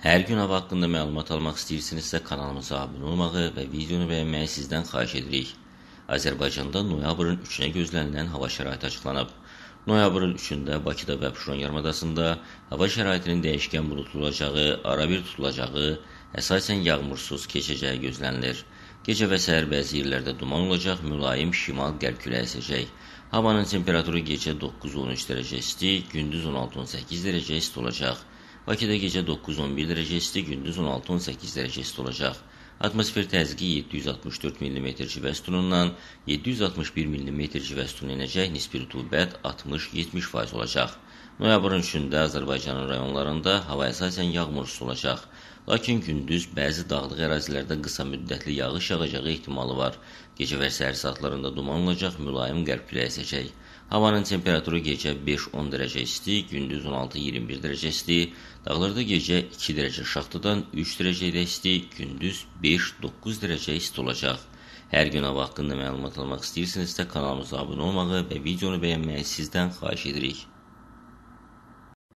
Hər gün hava haqqında məlumat almaq istəyirsinizsə kanalımıza abunə olmağı və videonu bəyənməyi sizdən xahiş edirik. Azərbaycanda noyabrın 3-nə gözlənilən hava şəraiti açıqlanıb. Noyabrın 3-də Bakıda və Abşeron yarımadasında hava şəraitinin dəyişkən buludlu olacağı, ara bir tutulacağı, əsasən yağmursuz keçəcəyi gözlənilir. Gecə və səhər bəzi yerlərdə duman olacaq, mülayim şimal-qərb küləyi əsəcək. Havanın temperaturu gecə 9-13 dərəcə isti, gündüz 16-18 dərəcə isti olacaq. Bakıda gecə 9-11 dərəcə isti, gündüz 16-18 dərəcə isti olacaq. Atmosfer təzyiqi 764 mm civə sütunundan 761 mm civə sütuna enəcək, nisbi rütubət 60-70% olacaq. Noyabrın 3-də Azərbaycanın rayonlarında hava əsasən yağmursuz olacaq. Lakin gündüz bəzi dağlıq ərazilərdə qısa müddətli yağış yağacağı ehtimalı var. Gecə və səhər saatlarında duman olacaq, mülayim qərb küləyi əsəcək. Havanın temperaturu gecə 5-10 dərəcə isti, gündüz 16-21 dərəcə isti, dağlarda gecə 2 dərəcə şaxtadan 3 dərəcə ilə isti, gündüz 5-9 dərəcə isti olacaq. Hər gün hava haqqında məlumat almaq istəyirsinizsə kanalımıza abunə olmağı və videonu bəyənməyi sizdən xahiş edirik.